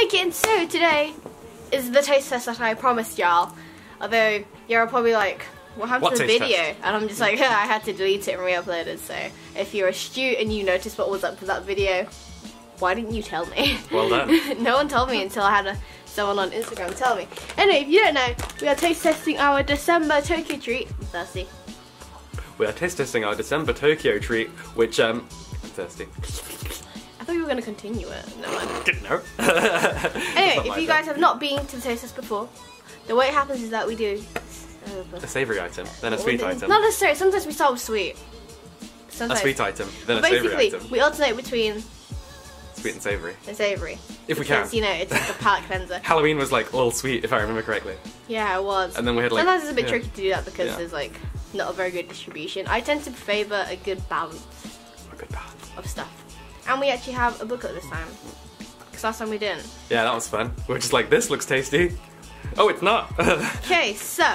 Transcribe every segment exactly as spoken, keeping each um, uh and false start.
Hey kittens, so today is the taste test that I promised y'all. Although you're probably like, what happened to the video? Test? And I'm just like, oh, I had to delete it and re-upload it. So if you're astute and you noticed what was up for that video, why didn't you tell me? Well done. No one told me until I had a, someone on Instagram tell me. Anyway, if you don't know, we are taste testing our December Tokyo Treat. I'm thirsty. We are taste testing our December Tokyo Treat, which um, I'm thirsty. I thought we were going to continue it. No, I didn't know. Anyway, if you guys have not been to the taste test before, the way it happens is that we do uh, a savoury item, then a sweet item. Not necessarily. Sometimes we start with sweet. Sometimes. A sweet item, then a savoury item. Basically, we alternate between sweet and savoury. And savoury. If we can. Because, you know, it's like a palate cleanser. Halloween was like all sweet, if I remember correctly. Yeah, it was. And then we had like. Sometimes it's a bit yeah. tricky to do that because yeah. there's like not a very good distribution. I tend to favour a good balance. A good balance. Of stuff. And we actually have a booklet this time. Because last time we didn't. Yeah, that was fun. We were just like, this looks tasty. Oh, it's not. Okay, so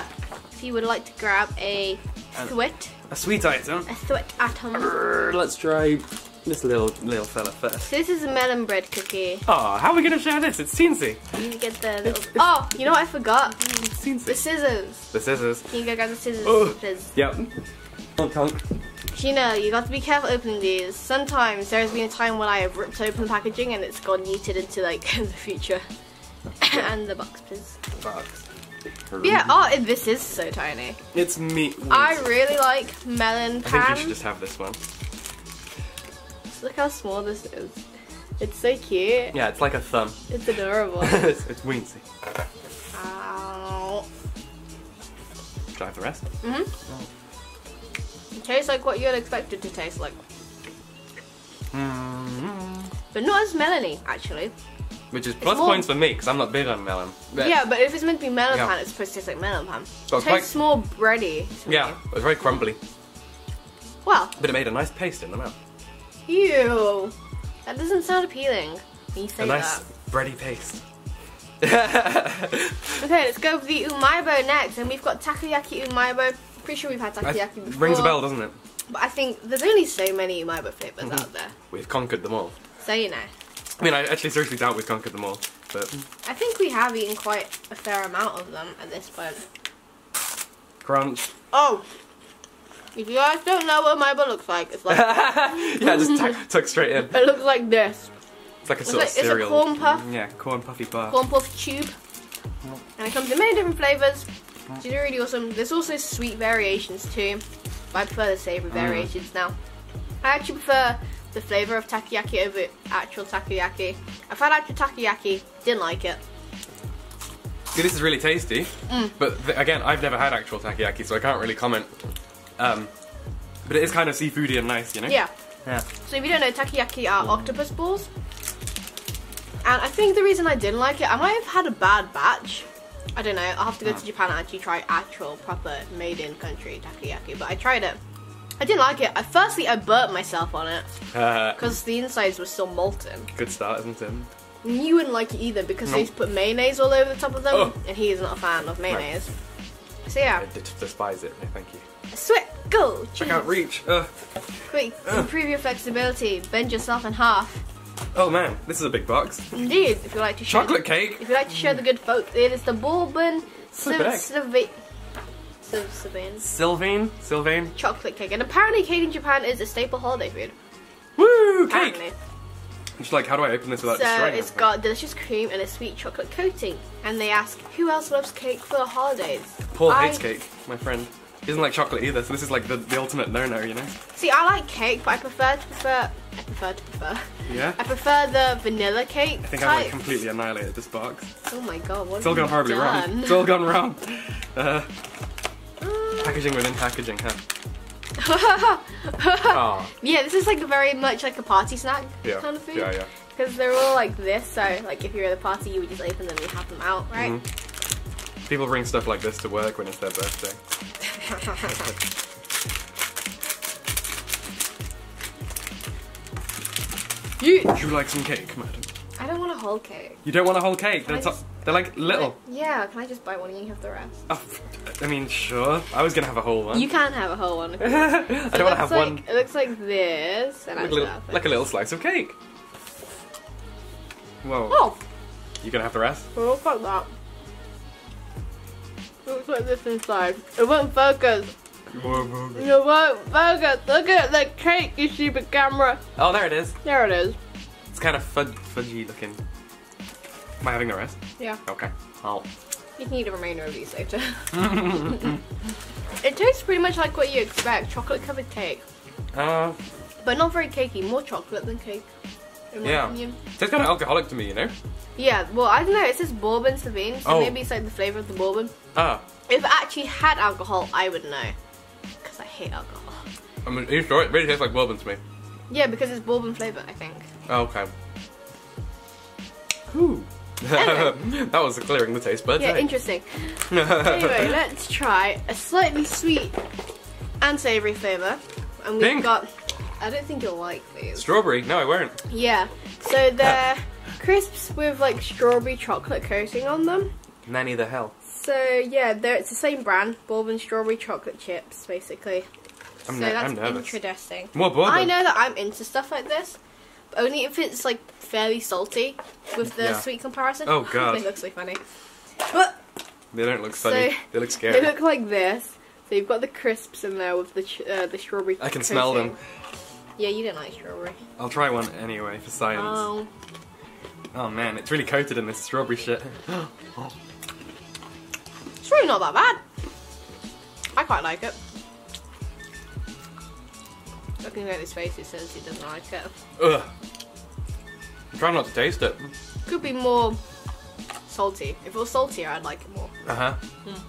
if you would like to grab a sweet. A sweet item. A sweet item. Arr, let's try this little little fella first. So this is a melon bread cookie. Oh, how are we gonna share this? It's teensy. You need to get the little. It's, it's, oh, you know what I forgot? It's teensy. The scissors. The scissors. Can you go grab the scissors? Oh. Yep. Honk honk. Gina, you got to be careful opening these. Sometimes there has been a time when I have ripped open packaging and it's gone yeeted into like the future. And the box, please. The box. Yeah, oh, it, this is so tiny. It's meat. Wheat. I really like melon pan. I think you should just have this one. Just look how small this is. It's so cute. Yeah, it's like a thumb. It's adorable. it's it's weensy. Ow. Should I have the rest? Mm-hmm. Oh. It tastes like what you'd expect it to taste like. Mm-hmm. But not as melony, actually. Which is plus more... points for me, because I'm not big on melon. But yeah, but if it's meant to be melon yeah. pan, it's supposed to taste like melon pan. So it tastes quite... small, bready. Yeah, it's very crumbly. Well. But it made a nice paste in the mouth. Ew. That doesn't sound appealing when you say a nice, that. bready paste. Okay, let's go with the umaibo next. And we've got takoyaki umaibo. Pretty sure we've had takoyaki before. Rings a bell, doesn't it? But I think there's only so many umaibo flavours mm-hmm. out there. We've conquered them all. So you know. I mean, I actually seriously doubt we've conquered them all, but... I think we have eaten quite a fair amount of them at this point. Crunch. Oh! If you guys don't know what umaibo looks like, it's like... yeah, just tuck, tuck straight in. It looks like this. It's like a sort it's of like, cereal. It's a corn puff. Yeah, corn puffy bar. Corn puff tube. And it comes in many different flavours, which is really awesome. There's also sweet variations too, but I prefer the savoury mm. variations now. I actually prefer... the flavour of takoyaki over actual takoyaki. I've had actual takoyaki, didn't like it. See, this is really tasty, mm. but again, I've never had actual takoyaki, so I can't really comment. Um, but it is kind of seafoody and nice, you know? Yeah. Yeah. So if you don't know, takoyaki are octopus balls. And I think the reason I didn't like it, I might have had a bad batch. I don't know, I'll have to go oh. to Japan and actually try actual, proper, made-in-country takoyaki, but I tried it. I didn't like it. I, firstly, I burnt myself on it because uh, the insides were still molten. Good start, isn't it? You wouldn't like it either because nope. they used to put mayonnaise all over the top of them, oh. and he is not a fan of mayonnaise. Right. So yeah. I despise it. No, thank you. Sweat, go! Jeez. I can't reach. Uh. Quick, uh. improve your flexibility. Bend yourself in half. Oh man, this is a big box. Indeed, if you like to share chocolate cake. If you like to share the good folk, it is the Bourbon Sylvain. Sylvain. Sylvain? Sylvain? Chocolate cake. And apparently cake in Japan is a staple holiday food. Woo! Apparently. Cake! I'm just like, how do I open this without so destroying it? So it's got delicious cream and a sweet chocolate coating. And they ask, who else loves cake for the holidays? Paul I... hates cake, my friend. He doesn't like chocolate either, so this is like the, the ultimate no-no, you know? See, I like cake, but I prefer to prefer... I prefer to prefer. Yeah? I prefer the vanilla cake I think type. I like completely annihilated this box. Oh my god, what It's all gone horribly done? wrong. It's all gone wrong. Uh... Packaging within packaging, huh? oh. Yeah, this is like very much like a party snack yeah. kind of food. Yeah, yeah. Because they're all like this, so like if you're at a party, you would just open them and have them out, right? Mm-hmm. People bring stuff like this to work when it's their birthday. you Would you like some cake, madam? I don't want a whole cake. You don't want a whole cake? They're, just, they're like little. I, yeah, can I just buy one and you have the rest? Oh, I mean, sure. I was going to have a whole one. You can't have a whole one. Of course. I so don't want to have like, one. It looks like this. And like, I little, like a little slice of cake. Whoa. Oh. You gonna have the rest? It looks like that. It looks like this inside. It won't focus. You won't focus. You won't focus. Look at the cake, you stupid camera. Oh, there it is. There it is. It's kind of fud fudgy looking. Am I having the rest? Yeah. Okay. I'll. You can eat the remainder of these later. It tastes pretty much like what you expect, chocolate covered cake. Uh, but not very cakey, more chocolate than cake. In my yeah. opinion. It tastes kind of alcoholic to me, you know? Yeah, well, I don't know, it says Bourbon Sylvain, so oh. maybe it's like the flavour of the bourbon. Ah. If it actually had alcohol, I would know. Because I hate alcohol. I mean, are you sure? It really tastes like bourbon to me. Yeah, because it's bourbon flavour, I think. Oh, okay. Whew. Anyway. That was clearing the taste buds. Yeah, right? Interesting. Anyway, let's try a slightly sweet and savoury flavour. And we've Pink. got, I don't think you'll like these. Strawberry? No, I won't. Yeah, so they're crisps with like strawberry chocolate coating on them. Nanny the hell. So yeah, they're, it's the same brand, Bourbon Strawberry Chocolate Chips, basically. I'm, so that's I'm nervous. Interesting. More bourbon. I know that I'm into stuff like this. Only if it's like fairly salty with the yeah. sweet comparison. Oh god, it looks so funny. But they don't look funny. So they look scary. They look like this. So you've got the crisps in there with the ch uh, the strawberry. I can coating. smell them. Yeah, you don't like strawberry. I'll try one anyway for science. Oh. Oh man, it's really coated in this strawberry shit. Oh. It's really not that bad. I quite like it. Looking at his face, he says he doesn't like it. Ugh. I'm trying not to taste it. Could be more salty. If it was saltier, I'd like it more. Uh huh. Mm.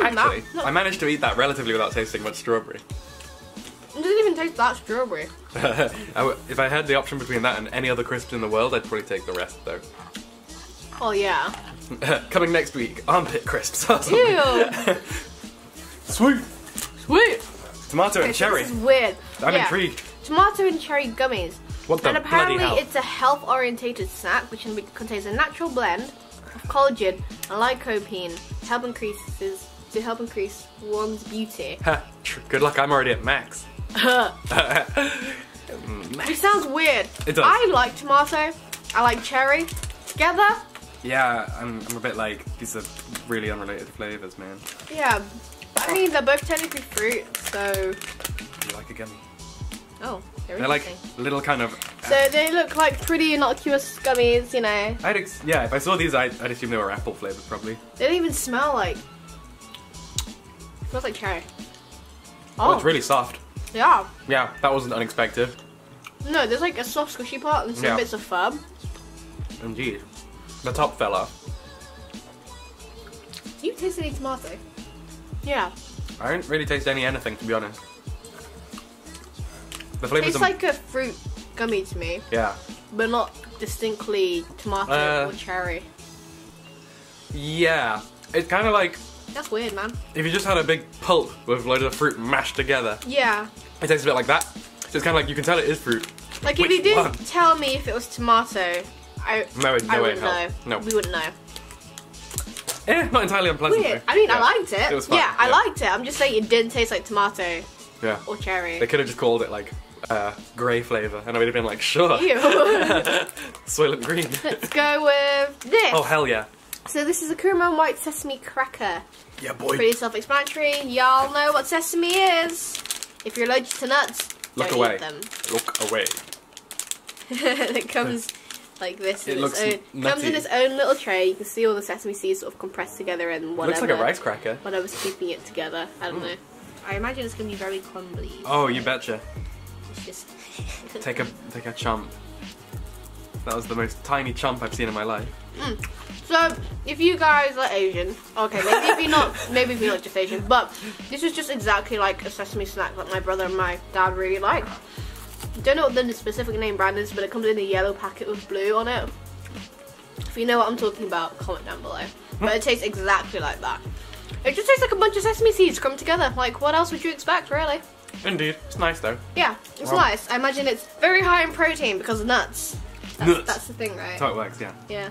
Actually, that, I managed to eat that relatively without tasting much strawberry. It doesn't even taste that strawberry. I w if I had the option between that and any other crisps in the world, I'd probably take the rest, though. Oh, yeah. Coming next week, armpit crisps. Ew! Sweet! Sweet! Tomato okay, and cherry. So this is weird. I'm yeah. intrigued. Tomato and cherry gummies. What the bloody hell? And apparently it's a health-orientated snack which contains a natural blend of collagen and lycopene to help, increases, to help increase one's beauty. Good luck, I'm already at max. It sounds weird. It does. I like tomato, I like cherry. Together? Yeah, I'm, I'm a bit like, these are really unrelated flavours, man. Yeah. I mean, they're both technically fruit, so... You like a gummy? Oh, they're, they're like little kind of... Uh, so they look like pretty innocuous gummies, you know. I'd ex yeah, if I saw these, I'd, I'd assume they were apple flavoured, probably. They don't even smell like... It smells like cherry. Oh, oh, it's really soft. Yeah. Yeah, that wasn't unexpected. No, there's like a soft squishy part and some yeah. bits of fub. Indeed. The top fell off. You tasted any tomato? Yeah. I don't really taste any anything, to be honest. The flavors. It's like a fruit gummy to me. Yeah. But not distinctly tomato uh, or cherry. Yeah. It's kind of like... That's weird, man. If you just had a big pulp with loads of fruit mashed together. Yeah. It tastes a bit like that. So it's kind of like, you can tell it is fruit. Like, Which if you didn't one? tell me if it was tomato, I, no, no I wouldn't know. No. We wouldn't know. Yeah, not entirely unpleasant. Weird. I mean, yeah. I liked it. It was fun. Yeah, yeah, I liked it. I'm just saying it didn't taste like tomato. Yeah. Or cherry. They could have just called it like uh, grey flavour, and I would have been like, sure. Ew. Soylent Green. Let's go with this. Oh hell yeah. So this is a caramel white sesame cracker. Yeah, boy. Pretty self-explanatory. Y'all know what sesame is. If you're allergic to nuts, look don't away. Eat them. Look away. It comes. Like this, it in looks its own, comes in its own little tray. You can see all the sesame seeds sort of compressed together and whatever. Looks like a rice cracker. Whatever's keeping it together, I don't mm. know. I imagine it's gonna be very crumbly. Oh, you betcha. It's just take a take a chomp. That was the most tiny chomp I've seen in my life. Mm. So if you guys are Asian, okay, maybe if you're not, maybe if you're not just Asian, but this is just exactly like a sesame snack that my brother and my dad really like. Don't know what the specific name brand is, but it comes in a yellow packet with blue on it. If you know what I'm talking about, comment down below. But it tastes exactly like that. It just tastes like a bunch of sesame seeds come together. Like, what else would you expect, really? Indeed. It's nice, though. Yeah, it's wow. nice. I imagine it's very high in protein because of nuts. That's, nuts. That's the thing, right? That's how it works, yeah. Yeah.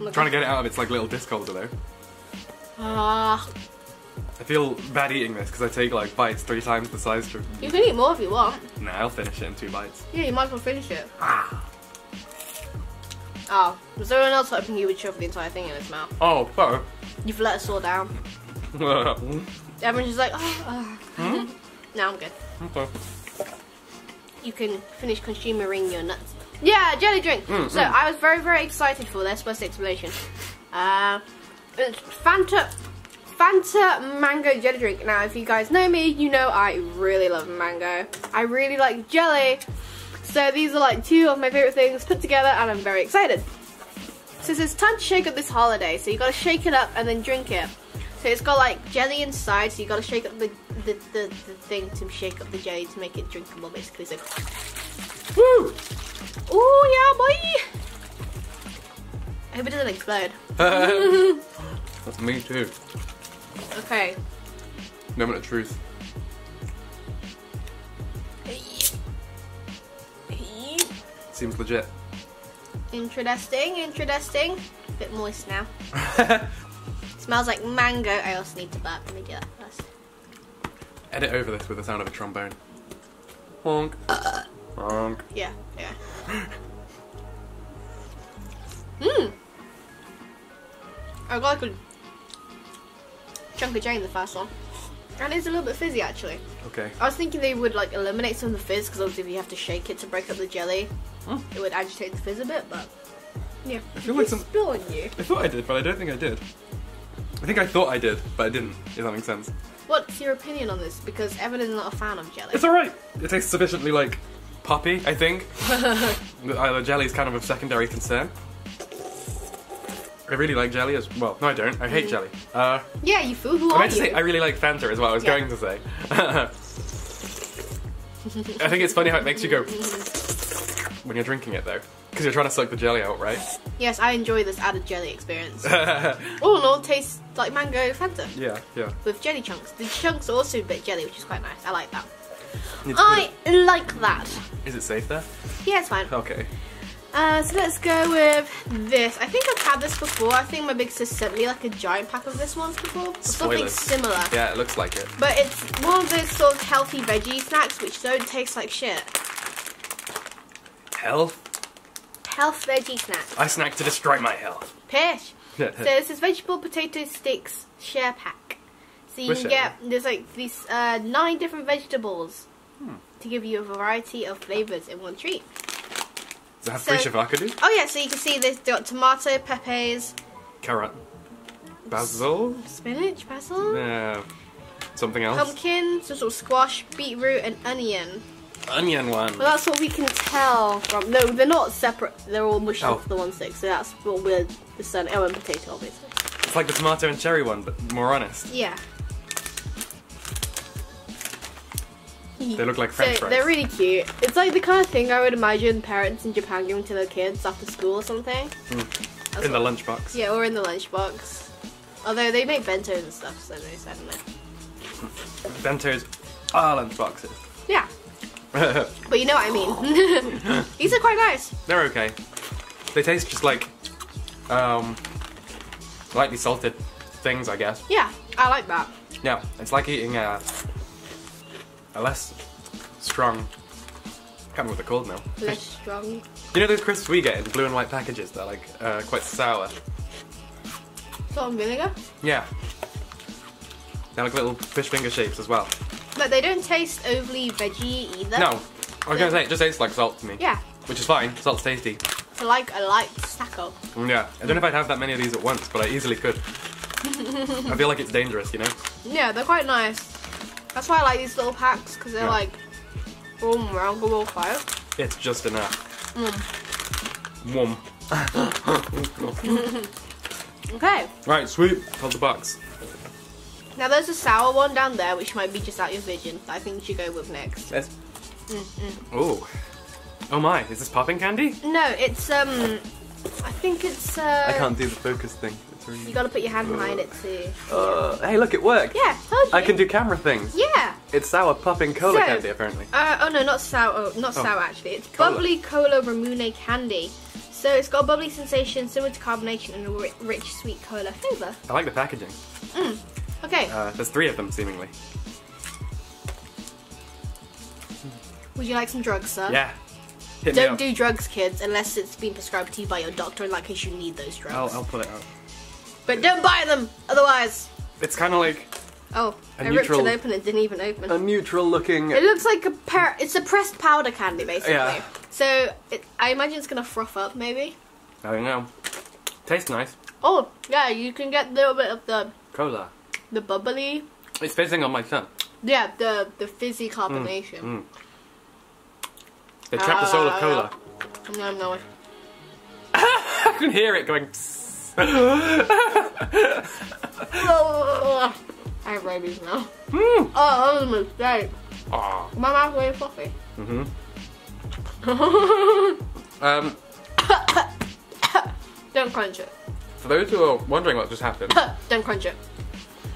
I'm trying to get it out of its like little disc holder, though. Ah. Uh, I feel bad eating this because I take like bites three times the size. Of... You can eat more if you want. Nah, I'll finish it in two bites. Yeah, you might as well finish it. Ah. Oh, was there anyone else hoping he would shove the entire thing in his mouth? Oh, sorry. You've let us all down. Everyone's just like, oh, oh. Hmm? No, I'm good. Okay. You can finish consuming your nuts. Yeah, jelly drink. Mm, so mm. I was very, very excited for this first explanation. Uh, it's Fanta, Fanta Mango Jelly Drink. Now, if you guys know me, you know I really love mango. I really like jelly. So these are like two of my favorite things put together, and I'm very excited. So it's time to shake up this holiday. So you gotta shake it up and then drink it. So it's got like jelly inside, so you gotta shake up the the, the, the thing to shake up the jelly to make it drinkable, basically. So, woo! Ooh, yeah, boy! I hope it doesn't explode. That's me too. Okay. Moment of truth. Seems legit. Interesting, interesting. A bit moist now. Smells like mango. I also need to burp. Let me do that first. Edit over this with the sound of a trombone. Honk. Uh, Honk. Yeah, yeah. Mmm. I got like a chunk of jelly in the first one. And it's a little bit fizzy actually. Okay. I was thinking they would like eliminate some of the fizz, because obviously if you have to shake it to break up the jelly, huh? It would agitate the fizz a bit, but yeah. I feel did like some spill on you. I thought I did, but I don't think I did. I think I thought I did, but I didn't, if that makes sense. What's your opinion on this? Because Evan is not a fan of jelly. It's alright. It tastes sufficiently like poppy, I think. The jelly is kind of a secondary concern. I really like jelly as well. No, I don't. I hate mm. jelly. Uh, yeah, you fool. Who I meant are to you? say I really like Fanta as well. I was yeah. going to say. I think it's funny how it makes you go when you're drinking it though, because you're trying to suck the jelly out, right? Yes, I enjoy this added jelly experience. All in all, tastes like mango Fanta. Yeah, yeah. With jelly chunks. The chunks are also a bit jelly, which is quite nice. I like that. It's, I it, like that. Is it safe there? Yeah, it's fine. Okay. Uh, so let's go with this. I think I've had this before. I think my big sister sent me like a giant pack of this once before. Spoilers. Something similar. Yeah, it looks like it. But it's one of those sort of healthy veggie snacks which don't taste like shit. Health? Health veggie snacks. I snack to destroy my health. Pish. So this is vegetable potato sticks share pack. So you We're can sharing. get, there's like these uh, nine different vegetables hmm. to give you a variety of flavours in one treat. Does it have free so, shavakadu? Oh yeah, so you can see they've got tomato, peppers, carrot, basil, spinach, basil, uh, something else, pumpkin, some sort of squash, beetroot, and onion. Onion one. Well, that's what we can tell from. No, they're not separate. They're all mushed oh. off the one stick. So that's what we're the sun. Oh, and potato, obviously. It's like the tomato and cherry one, but more honest. Yeah. They look like French so, fries. They're really cute. It's like the kind of thing I would imagine parents in Japan giving to their kids after school or something. Mm. In the lunchbox. Yeah, or in the lunchbox. Although they make bentos and stuff, so they said no. Bentos are lunchboxes. Yeah. But you know what I mean. These are quite nice. They're okay. They taste just like um, lightly salted things, I guess. Yeah, I like that. Yeah, it's like eating a. Uh, A less strong, I can't remember what they're called now. Less strong. You know those crisps we get in blue and white packages? They're like uh, quite sour. Salt and vinegar? Yeah. They're like little fish finger shapes as well. But they don't taste overly veggie either. No, I was going to say it just tastes like salt to me. Yeah. Which is fine, salt's tasty. It's like a light snack up. Yeah, I don't know if I'd have that many of these at once, but I easily could. I feel like it's dangerous, you know? Yeah, they're quite nice. That's why I like these little packs, because they're yeah. like warm around the wall fire. It's just enough. Mm. Warm. Okay. Right, sweet. Hold the box. Now there's a sour one down there, which might be just out your vision. That I think you should go with next. Yes. Mm -mm. Oh. Oh my! Is this popping candy? No, it's um. I think it's. Uh, I can't do the focus thing. You gotta put your hand behind uh, it too. Uh, hey, look, it worked. Yeah, told you. I can do camera things. Yeah. It's sour popping cola so, candy, apparently. Uh, oh no, not sour. Not oh. sour actually. It's cola. Bubbly cola Ramune candy. So it's got a bubbly sensation, similar to carbonation, and a rich, rich sweet cola flavor. I like the packaging. Mm. Okay. Uh, there's three of them seemingly. Would you like some drugs, sir? Yeah. Hit Don't do drugs, kids, unless it's been prescribed to you by your doctor, in that case you need those drugs. I'll, I'll pull it out. But don't buy them, otherwise. It's kind of like... Oh, I neutral, ripped it open, it didn't even open. A neutral looking... It looks like a per it's a pressed powder candy, basically. Yeah. So, it, I imagine it's going to froth up, maybe? I don't know. Tastes nice. Oh, yeah, you can get a little bit of the... Cola. The bubbly... It's fizzing on my tongue. Yeah, the, the fizzy carbonation. Mm, mm. They trapped uh, the soul of cola. No, no. no. I can hear it going... I have rabies now. Mm. Oh, that was a mistake. Oh. My mouth way fluffy. Mm-hmm. um. Don't crunch it. For those who are wondering what just happened. Don't crunch it.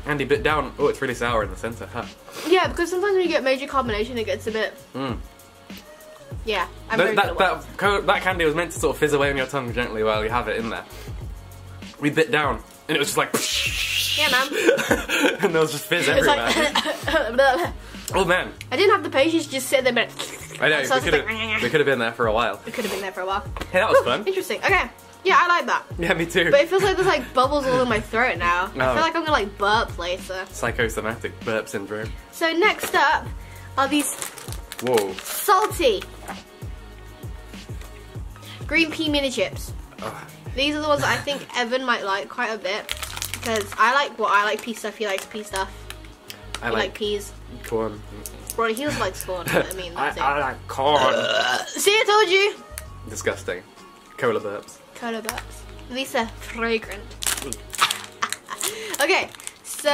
Andy bit down. Oh, it's really sour in the centre, huh? Yeah, because sometimes when you get major carbonation, it gets a bit... Mm. Yeah, I'm Th very that, that, that candy was meant to sort of fizz away on your tongue gently while you have it in there. We bit down, and it was just like... Yeah, man. And there was just fizz everywhere. Like oh, man. I didn't have the patience to just sit there, but... I know, so we could have like, been there for a while. We could have been there for a while. Hey, that was Ooh, fun. Interesting, okay. Yeah, I like that. Yeah, me too. But it feels like there's like bubbles all in my throat now. Oh. I feel like I'm gonna like burp later. Psychosomatic burp syndrome. So next up are these Whoa. salty green pea mini chips. Oh. These are the ones that I think Evan might like quite a bit because I like what well, I like pea stuff. He likes pea stuff. I like, like peas. Corn. Well, he also likes corn. I mean, that's I, it. I like corn. Uh, see, I told you. Disgusting. Cola burps. Cola burps. At least they're fragrant. Okay, so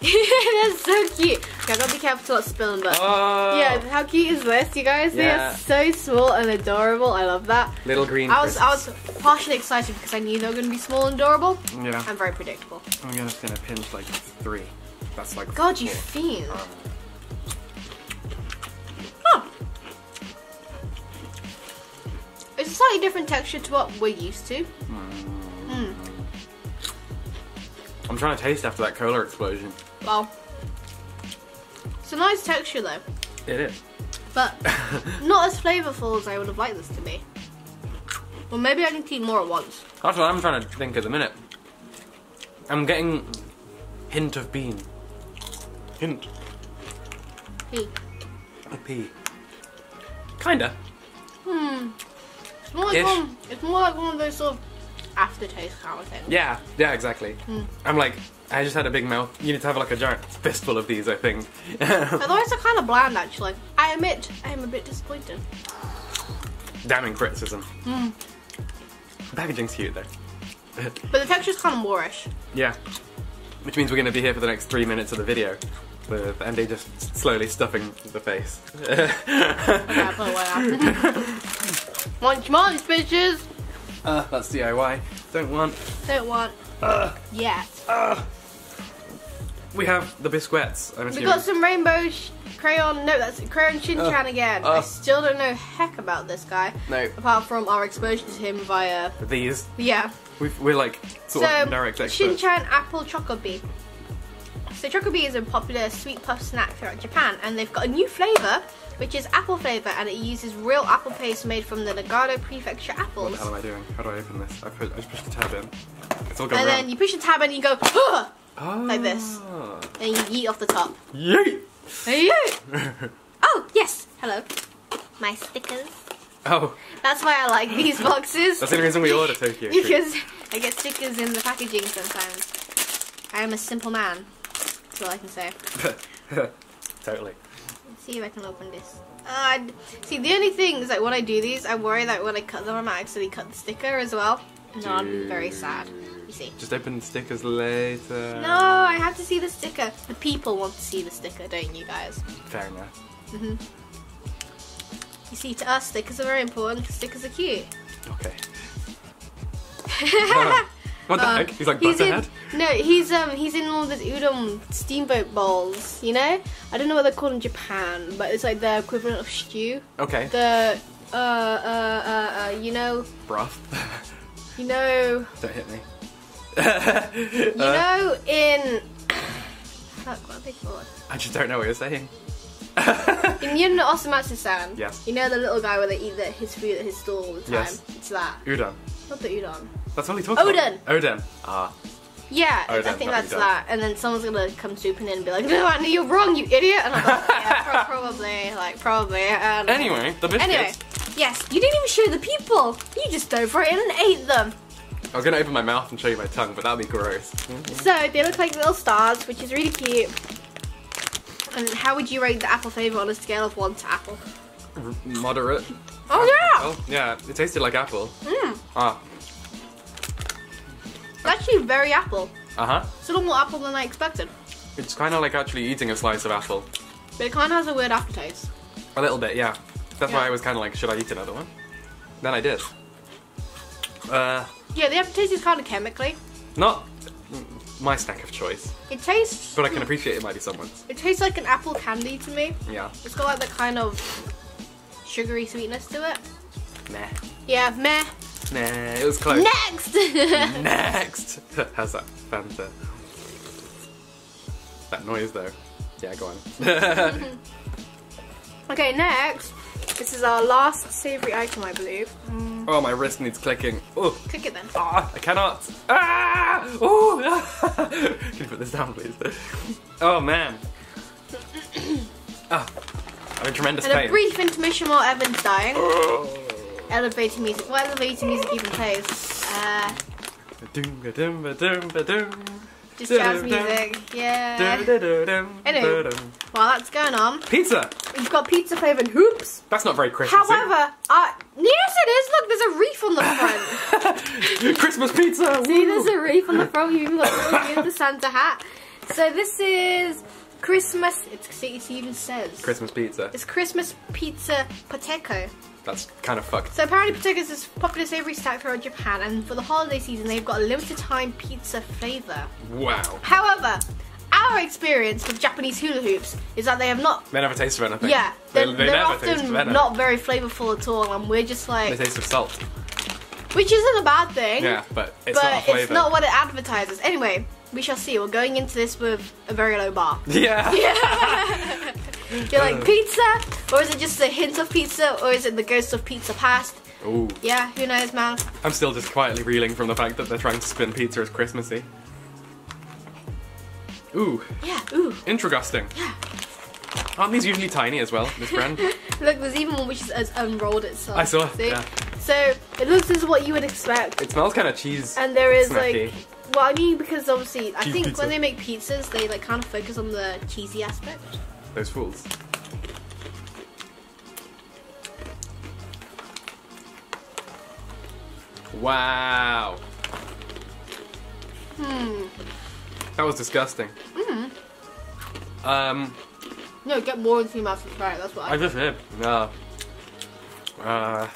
they're so cute. Okay, I've got to be careful not spilling, but oh. yeah, how cute is this, you guys? Yeah. They are so small and adorable. I love that. Little green. I was crisps. I was partially excited because I knew they were going to be small and adorable. Yeah. And very predictable. I'm just going to pinch like three. That's like. God, four. You fiend. Um, It's a slightly different texture to what we're used to. Mm. Mm. I'm trying to taste after that cola explosion. Well, it's a nice texture though. It is. But not as flavorful as I would have liked this to be. Well, maybe I need to eat more at once. That's what I'm trying to think at the minute. I'm getting hint of bean. Hint. Pea. A pea. Kinda. Hmm. It's more, like one, it's more like one of those sort of aftertaste kind of things. Yeah, yeah, exactly. Mm. I'm like, I just had a big mouth. You need to have like a giant fistful of these, I think. Otherwise they're kind of bland, actually. I admit, I am a bit disappointed. Damning criticism. Mm. The packaging's cute, though. But the texture's kind of moorish. Yeah. Which means we're going to be here for the next three minutes of the video. With Andy just slowly stuffing the face. Okay, I'll put it away now. Want munch, bitches! Uh, that's D I Y. Don't want. Don't want. Uh, yet. Uh, we have the biscuits. I'm assuming. We got some rainbow sh crayon. No, that's crayon Shinchan uh, again. Uh, I still don't know heck about this guy. No. Apart from our exposure to him via these. Yeah. We've, we're like sort so, of direct experts. Shinchan apple chocobee. So chocobee is a popular sweet puff snack throughout Japan, and they've got a new flavour, which is apple flavour, and it uses real apple paste made from the Nagano Prefecture apples. What the hell am I doing? How do I open this? I, put, I just push the tab in. It's all gone And around. Then you push the tab and you go, oh, like this. And you yeet off the top. Yeet! Yeet! Oh, yes! Hello. My stickers. Oh. That's why I like these boxes. That's the reason we order Tokyo Treat. Because I get stickers in the packaging sometimes. I am a simple man. That's all I can say. Totally. See if I can open this. Uh, see, the only thing is, like, when I do these, I worry that when I cut them, I might actually cut the sticker as well. No, I'm very sad. You see. Just open the stickers later. No, I have to see the sticker. The people want to see the sticker, don't you guys? Fair enough. Mm-hmm. You see, to us, stickers are very important. Stickers are cute. Okay. Oh. What the um, heck? He's like Butterhead? No, he's um he's in all those udon steamboat bowls, you know? I don't know what they're called in Japan, but it's like the equivalent of stew. Okay. The, uh, uh, uh, uh you know... Broth? You know... Don't hit me. You uh, know in... Fuck, what are they called? I just don't know what you're saying. And you know Osamatsu-san? Yes. You know the little guy where they eat the, his food at his stall all the time? Yes. It's that. Udon. Not the udon. That's what he talks Odin. about. Odin. Odin. Ah. Yeah, Odin, I think that's Udon. that. And then someone's gonna come swooping in and be like, no, I know you're wrong, you idiot. And I'm like, yeah, pro probably, like, probably. And anyway, the biscuits. Anyway, yes, you didn't even show the people. You just dove right in and ate them. I was gonna open my mouth and show you my tongue, but that'd be gross. Mm-hmm. So they look like little stars, which is really cute. And how would you rate the apple flavor on a scale of one to apple? R moderate. Oh apple. yeah. Yeah, it tasted like apple. Mm. Ah. It's actually very apple. Uh huh. It's a lot more apple than I expected. It's kind of like actually eating a slice of apple. But it kind of has a weird aftertaste. A little bit, yeah. That's yeah. why I was kind of like, should I eat another one? Then I did. Uh. Yeah, the aftertaste is kind of chemically. Not my snack of choice. It tastes... But I can appreciate it might be someone's. It tastes like an apple candy to me. Yeah. It's got like that kind of sugary sweetness to it. Meh. Yeah, meh. Nah, it was close. Next! Next! How's that Fanta? That noise though. Yeah, go on. Okay, next. This is our last savoury item, I believe. Mm. Oh, my wrist needs clicking. Ooh. Click it then. Ah, oh, I cannot. Ah! Ooh! Can you put this down, please? Oh, man. Ah, I'm in tremendous and pain. And a brief intermission while Evan's dying. Oh. Elevator music. What elevator music even plays? Uh, just jazz music. Yeah. Anyway, while that's going on. Pizza! You've got pizza flavoured hoops. That's not very Christmas. However, uh, yes it is. Look, there's a wreath on the front. Christmas pizza. See, there's a wreath on the front. You've even got the Santa hat. So this is Christmas. It's, it even says Christmas pizza. It's Christmas pizza Potoka. That's kind of fucked. So apparently Potoka is this popular savoury snack throughout Japan, and for the holiday season they've got a limited time pizza flavour. Wow. However, our experience with Japanese hula hoops is that they have not... They never taste of anything. Yeah. They, they, they they're never often not very flavourful at all, and we're just like... They taste of salt. Which isn't a bad thing. Yeah, but it's but not a flavour. But it's not what it advertises. Anyway, we shall see. We're going into this with a very low bar. Yeah. Yeah. You're like, pizza? Or is it just a hint of pizza? Or is it the ghost of pizza past? Ooh. Yeah, who knows, man? I'm still just quietly reeling from the fact that they're trying to spin pizza as Christmassy. Ooh. Yeah, ooh. Intragusting. Yeah. Aren't these usually tiny as well, this brand? Look, there's even one which has unrolled itself. I saw, see? Yeah. So, it looks as what you would expect. It smells kind of cheese. And there is snacky. like... Well, I mean, because obviously, cheese I think pizza. when they make pizzas, they like kind of focus on the cheesy aspect. Those fools. Wow. Hmm. That was disgusting. Hmm. Um. No, get more into your mouth and try it. That's what I. I just did. No. Uh.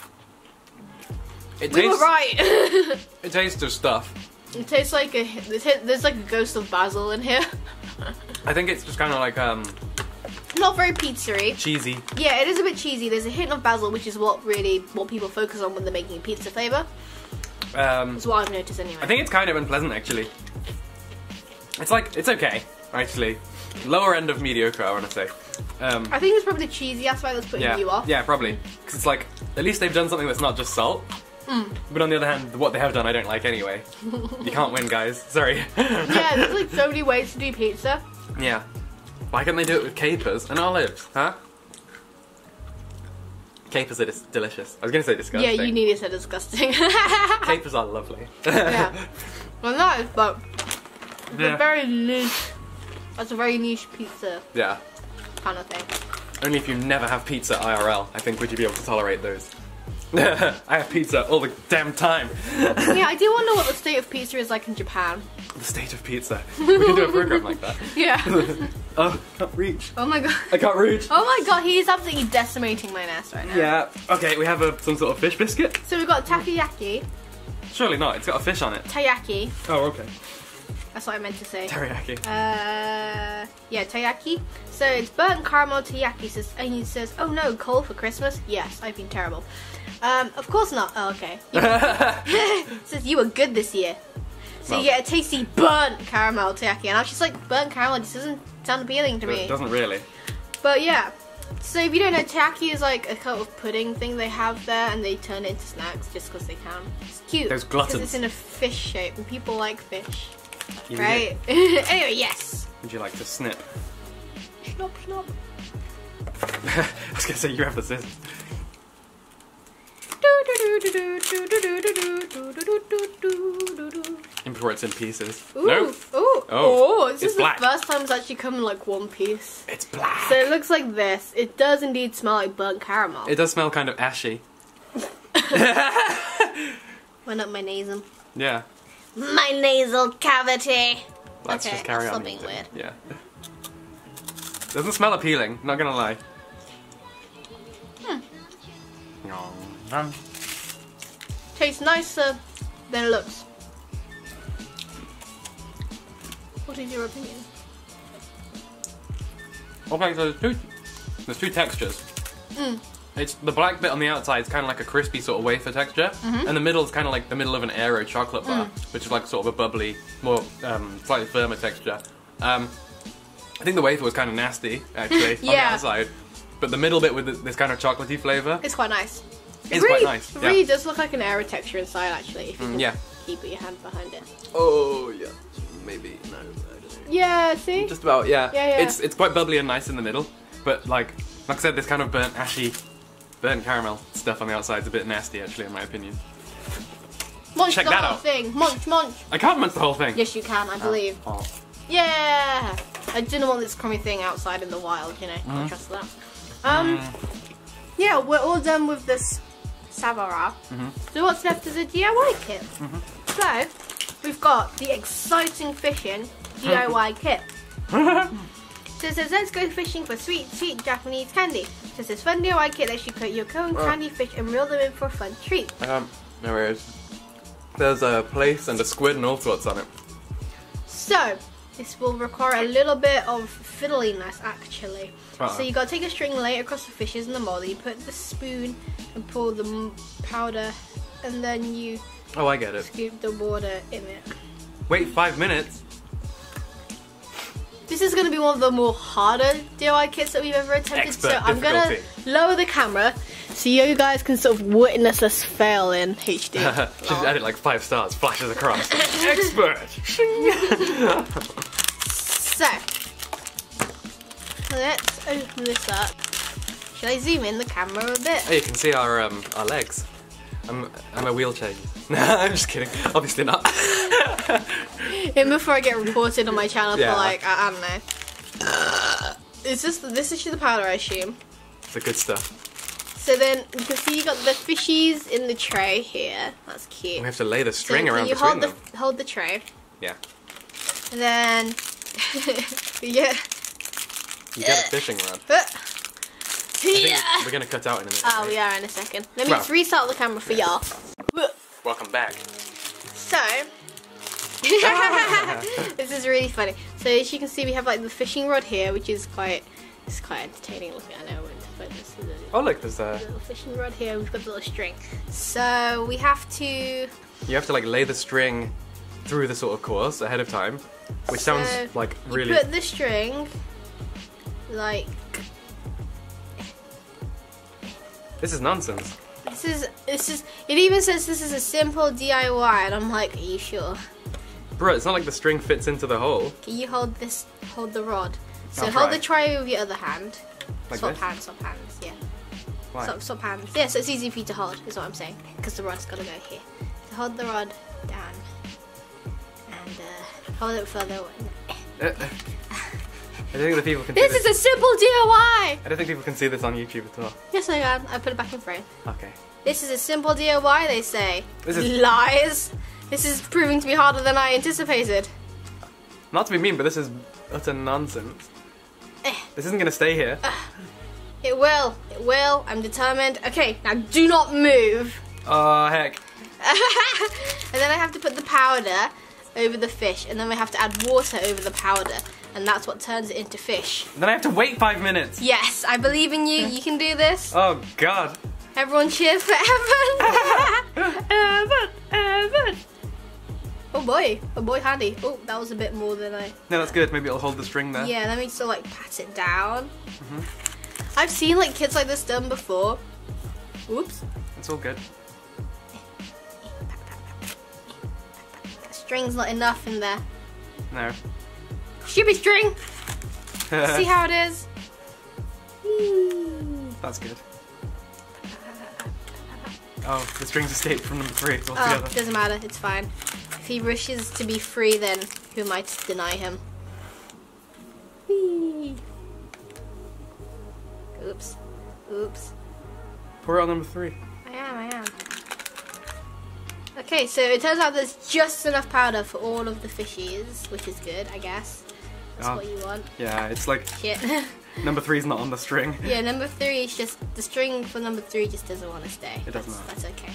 It we tastes, were right. It tastes of stuff. It tastes like a. There's like a ghost of basil in here. I think it's just kind of like um. Not very pizzery. Cheesy. Yeah, it is a bit cheesy. There's a hint of basil, which is what really what people focus on when they're making a pizza flavour. Um, That's what I've noticed anyway. I think it's kind of unpleasant, actually. It's like, it's okay, actually. Lower end of mediocre, I want to say. Um, I think it's probably the cheesy aspect that's putting yeah, you off. Yeah, probably. Because it's like, at least they've done something that's not just salt. Mm. But on the other hand, what they have done I don't like anyway. You can't win, guys. Sorry. Yeah, there's like so many ways to do pizza. Yeah. Why can't they do it with capers and olives, huh? Capers are just delicious. I was going to say disgusting. Yeah, you need to say disgusting. Capers are lovely. Yeah. Well, nice, but it's yeah. a very niche, that's a very niche pizza yeah. kind of thing. Only if you never have pizza I R L, I think, would you be able to tolerate those. I have pizza all the damn time. Yeah, I do wonder what the state of pizza is like in Japan. The state of pizza. We can do a program like that. Yeah. Oh, I can't reach. Oh my god. I can't reach. Oh my god, he is absolutely decimating my nest right now. Yeah. Okay, we have a, some sort of fish biscuit. So we've got takoyaki. Surely not, it's got a fish on it. Taiyaki. Oh, okay. That's what I meant to say. Teriyaki. Uh, yeah, taiyaki. So it's burnt caramel taiyaki. Says, and he says, oh no, coal for Christmas? Yes, I've been terrible. Um, of course not. Oh, okay. Says you were good this year. So well, you get a tasty burnt caramel taiyaki, and I was just like, burnt caramel just doesn't sound appealing to me. It doesn't really. But yeah, So if you don't know, Taiyaki is like a kind of pudding thing they have there, and they turn it into snacks just because they can. It's cute. There's gluttons. It's in a fish shape, and people like fish, you right? Anyway, yes. Would you like to snip? Snop, snop. I was gonna say you have the scissors. Before it's in pieces. Ooh, no. Ooh, oh, oh, this is black. The first time it's actually come in like one piece. It's black. So it looks like this. It does indeed smell like burnt caramel. It does smell kind of ashy. Went up my nasal. Yeah. My nasal cavity. Let's okay, just carry that's on. Being weird. Yeah. Doesn't smell appealing. Not gonna lie. Hmm. Mm-hmm. Tastes nicer than it looks. What is your opinion? Okay, so there's two, there's two textures. Mm. It's the black bit on the outside is kind of like a crispy sort of wafer texture, mm-hmm. and the middle is kind of like the middle of an Aero chocolate bar, mm. which is like sort of a bubbly, more um, slightly firmer texture. Um, I think the wafer was kind of nasty actually yeah. on the outside, but the middle bit with this kind of chocolatey flavour. It's quite nice. It's it really, quite nice. It really yeah. does look like an Aero texture inside actually. If you mm, yeah. keep your hand behind it. Oh yeah. Maybe no, I don't know. Yeah, see. Just about, yeah. yeah, yeah. It's it's quite bubbly and nice in the middle, but like like I said, this kind of burnt ashy, burnt caramel stuff on the outside is a bit nasty, actually, in my opinion. Munch Check the that whole out. thing. Munch, munch. I can't munch the whole thing. Yes, you can. I believe. Uh, oh. Yeah. I didn't want this crummy thing outside in the wild, you know. Mm. I trust that. Um. Mm. Yeah, we're all done with this savara. Mm-hmm. So what's left is a D I Y kit. Mm-hmm. So. We've got the exciting fishing D I Y kit. So it says, let's go fishing for sweet, sweet Japanese candy. So it says, fun D I Y kit that you cook your own candy fish and reel them in for a fun treat. Um, no worries. There's a place and a squid and all sorts on it. So, this will require a little bit of fiddliness, actually. Uh-huh. So you got to take a string, lay it across the fishes in the mold, you put the spoon and pour the powder, and then you... Oh, I get it. Scoop the water in it. Wait five minutes? This is going to be one of the more harder D I Y kits that we've ever attempted. Expert so I'm going to lower the camera so you guys can sort of witness us fail in H D. She's oh. added like five stars, flashes across. Expert! So, let's open this up. Shall I zoom in the camera a bit? Oh, you can see our, um, our legs. I'm, I'm a wheelchair. No, I'm just kidding. Obviously not. And before I get reported on my channel yeah. for like, I, I don't know. Uh, it's just, this is the powder, I assume. The good stuff. So then, you can see you got the fishies in the tray here. That's cute. We have to lay the string so around you between hold them. The, hold the tray. Yeah. And then, yeah. You get a fishing rod. Yeah. We're gonna cut out in a minute. Oh, right? We are in a second. Let me well, just restart the camera for y'all. Yeah. Welcome back. So, this is really funny. So as you can see, we have like the fishing rod here, which is quite, it's quite entertaining looking. I know. But this is a, oh look, there's a little fishing rod here. We've got the little string. So we have to. You have to like lay the string through the sort of course ahead of time, which so sounds like really. You put the string, like. This is nonsense. This is, this is, it even says this is a simple D I Y, and I'm like, are you sure? Bro, it's not like the string fits into the hole. Can you hold this, hold the rod? So I'll hold try. the tray with your other hand. Like swap this? hands, swap hands, yeah. Why? Swap, swap hands. Yeah, so it's easy for you to hold, is what I'm saying, because the rod's got to go here. So hold the rod down, and uh, hold it further away. I don't think the people can this, see this is a simple D I Y! I don't think people can see this on YouTube at all. Yes, I can. I put it back in frame. Okay. This is a simple D I Y, they say. This is... Lies! This is proving to be harder than I anticipated. Not to be mean, but this is utter nonsense. Eh. This isn't going to stay here. Uh, it will. It will. I'm determined. Okay, now do not move. Oh, heck. And then I have to put the powder over the fish, and then we have to add water over the powder. And that's what turns it into fish. Then I have to wait five minutes. Yes, I believe in you. You can do this. Oh, God. Everyone cheers for Evan. Evan, Evan. Oh, boy. Oh, boy, handy. Oh, that was a bit more than I... No, that's good. Maybe it'll hold the string there. Yeah, let me just sort of, like, pat it down. Mm-hmm. I've seen like kids like this done before. Oops. It's all good. That string's not enough in there. No. Stupid string! See how it is? That's good. Oh, the strings escaped from number three. It's all oh, together. Doesn't matter. It's fine. If he wishes to be free, then who am I to deny him? Whee. Oops. Oops. Pour out number three. I am. I am. Okay, so it turns out there's just enough powder for all of the fishies, which is good, I guess. That's oh, what you want. Yeah, it's like shit. Number three is not on the string. Yeah, number three is just the string for number three just doesn't want to stay. It doesn't. That's, that's okay.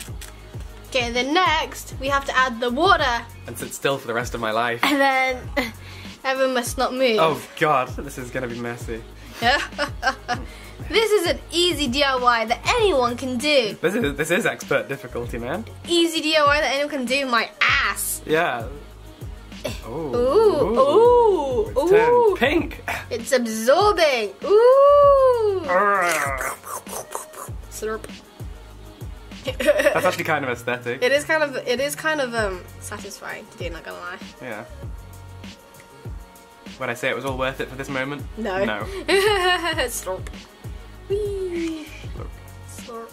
Okay, then next we have to add the water. And sit still for the rest of my life. And then Evan must not move. Oh God, this is gonna be messy. This is an easy D I Y that anyone can do. This is this is expert difficulty, man. Easy D I Y that anyone can do. My ass. Yeah. Oh. Ooh. Ooh. It's ooh. Pink. It's absorbing. Ooh. Slurp. That's actually kind of aesthetic. It is kind of it is kind of um satisfying to do, not gonna lie. Yeah. When I say it was all worth it for this moment? No. No. Slurp. Whee. Slurp. Slurp.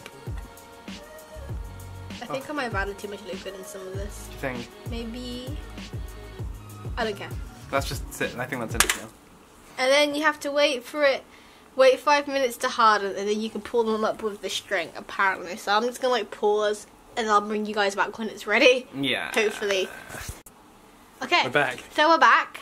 I think oh. I might have added too much liquid in some of this. Do you think? Maybe. I don't care. That's just it. I think that's it now. And then you have to wait for it. Wait five minutes to harden, and then you can pull them up with the string, apparently. So I'm just gonna like pause, and I'll bring you guys back when it's ready. Yeah. Hopefully. Okay. We're back. So we're back,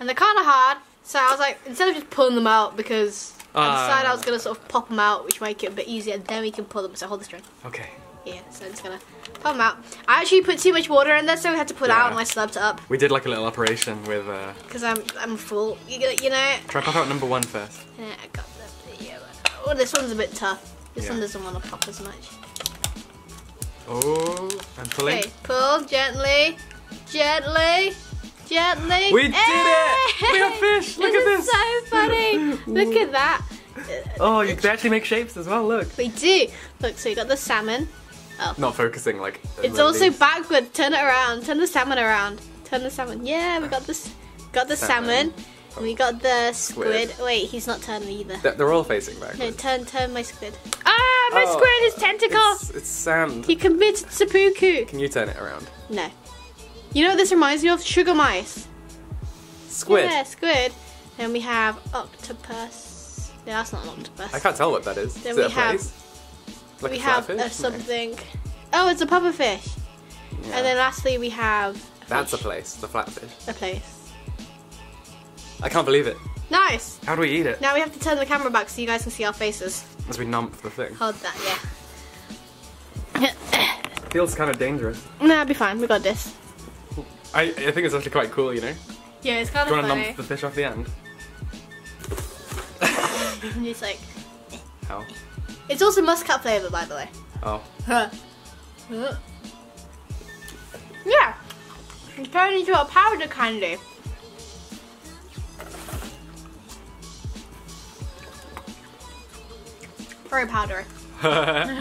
and they're kind of hard. So I was like, instead of just pulling them out, because uh, I decided I was gonna sort of pop them out, which make it a bit easier, and then we can pull them. So hold the string. Okay. Yeah, so I'm just gonna pop them out. I actually put too much water in there, so we had to put yeah. it out, and I slurped it up. We did like a little operation with. Because uh, I'm I'm full, you, you know. Try pop out number one first. Yeah, I got this. Yeah, oh, this one's a bit tough. This yeah. one doesn't want to pop as much. Oh, I'm pulling. Okay, pull gently, gently, gently. We did hey! it! We got fish. Look this at this. This is so funny. Look at that. Oh, you can actually make shapes as well. Look. We do. Look, so you got the salmon. Oh. Not focusing like. It's also leaves. backward. Turn it around. Turn the salmon around. Turn the salmon. Yeah, we got this. Got the salmon. salmon. Oh. We got the squid. squid. Wait, he's not turning either. They're, they're all facing backwards. No, turn, turn my squid. Ah, my oh, squid is tentacle. It's, it's sand. He committed seppuku. Can you turn it around? No. You know what this reminds me of? Sugar mice. Squid. Yeah, squid. Then we have octopus. No, that's not an octopus. I can't tell what that is. Then is we it a have. Place? Like we a have a something. No. Oh, it's a pufferfish. Yeah. And then lastly, we have. A That's fish. a place. The flatfish. A place. I can't believe it. Nice. How do we eat it? Now we have to turn the camera back so you guys can see our faces. As we nump the thing. Hold that. Yeah. Feels kind of dangerous. Nah, it'll be fine. We got this. I I think it's actually quite cool, you know. Yeah, it's kind do of. Do you want to nump the fish off the end? And it's like. How? It's also muscat flavour, by the way. Oh. Huh. Yeah. It's turned into a powder candy. Very powdery. But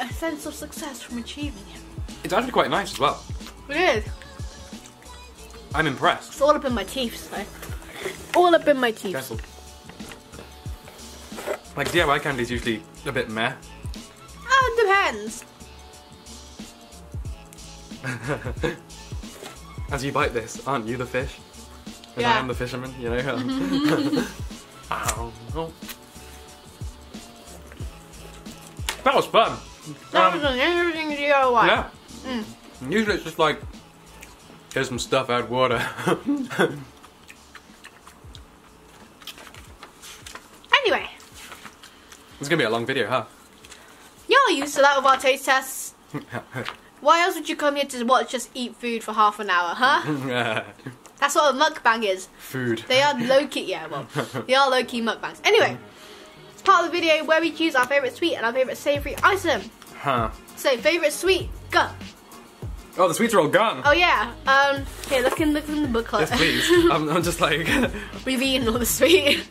a sense of success from achieving it. It's actually quite nice as well. It is. I'm impressed. It's all up in my teeth, so. All up in my teeth. Careful. Like D I Y candy's usually a bit meh. Oh, it depends. As you bite this, aren't you the fish? And yeah. I am the fisherman, you know? Ow. Oh. That was fun. That um, was an interesting D I Y. Yeah. Mm. Usually it's just like, here's some stuff, add water. Anyway. It's gonna be a long video, huh? You're used to that with our taste tests. Why else would you come here to watch us eat food for half an hour, huh? That's what a mukbang is. Food. They are low-key, yeah, well, they are low-key mukbangs. Anyway, it's part of the video where we choose our favourite sweet and our favourite savoury item. Huh. So, favourite sweet, go. Oh, the sweets are all gone. Oh, yeah. Um, here, look in, look in the booklet. Yes, please. I'm, I'm just like... We've eaten all the sweet.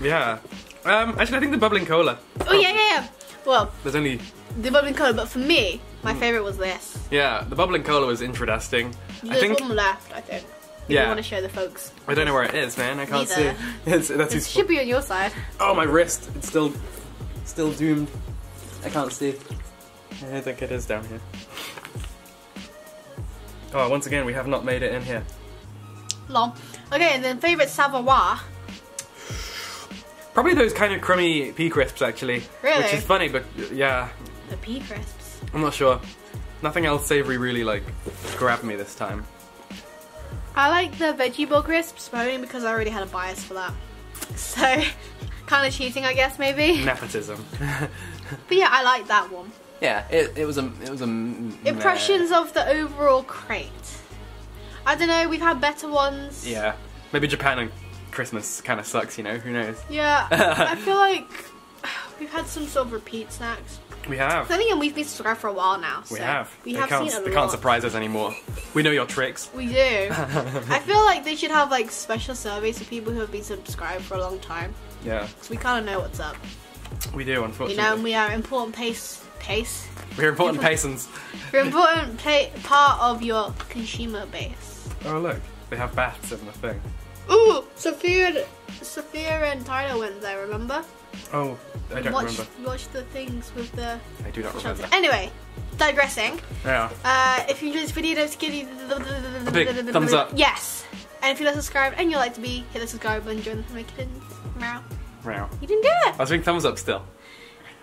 Yeah. Um, actually, I think the bubbling cola. Oh, yeah, yeah, yeah. Well, there's only the bubbling cola, but for me, my mm. favorite was this. Yeah, the bubbling cola was interesting. There's I think, one left, I think. If yeah. you want to show the folks. I don't know where it is, man. I can't Neither. see. It's, that's it should be on your side. Oh, my wrist. It's still, still doomed. I can't see. I think it is down here. Oh, once again, we have not made it in here. Long. Okay, and then favorite savour. Probably those kind of crummy pea crisps, actually. Really? Which is funny, but yeah. The pea crisps? I'm not sure. Nothing else savoury really, like, grabbed me this time. I like the veggie bowl crisps, but only because I already had a bias for that. So, kind of cheating, I guess, maybe? Nepotism. But yeah, I like that one. Yeah, it, it was a... It was a Impressions nah. of the overall crate. I don't know, we've had better ones. Yeah. Maybe Japan and Christmas kind of sucks, you know? Who knows? Yeah. I feel like we've had some sort of repeat snacks. We have. I think we've been subscribed for a while now. So we have. We have seen a lot. They can't surprise us anymore. We know your tricks. We do. I feel like they should have like special surveys for people who have been subscribed for a long time. Yeah. Because we kind of know what's up. We do, unfortunately. You know, and we are important pace. Pace. We're important patrons. We're important part of your consumer base. Oh look, they have baths in the thing. Ooh, Sophia and Sophia and Tyler went there. Remember? Oh, I don't watch, remember. Watch the things with the... I do not remember. Anyway, digressing. Yeah. Uh, if you enjoyed this video, don't forget to... A big thumbs up. Yes. And if you're not subscribed and you like to be, hit the subscribe button, join the family. Meow. Meow. You didn't do it. I was doing thumbs up still.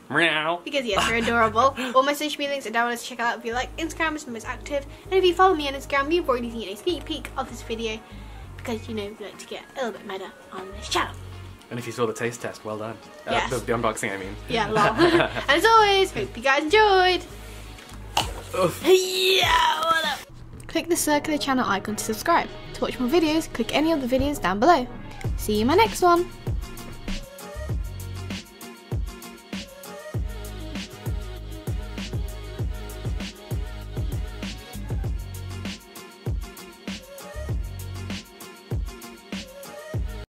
Meow. Because yes, you're adorable. All my social media links are down below to check out if you like. Instagram is the most active. And if you follow me on Instagram, you've already seen a sneak peek of this video. Because you know, we like to get a little bit meta on this channel. And if you saw the taste test, well done. Yes. Uh, the, the unboxing, I mean. Yeah, lol. And as always, hope you guys enjoyed. Yeah, what up? Click the circular channel icon to subscribe. To watch more videos, click any of the videos down below. See you in my next one.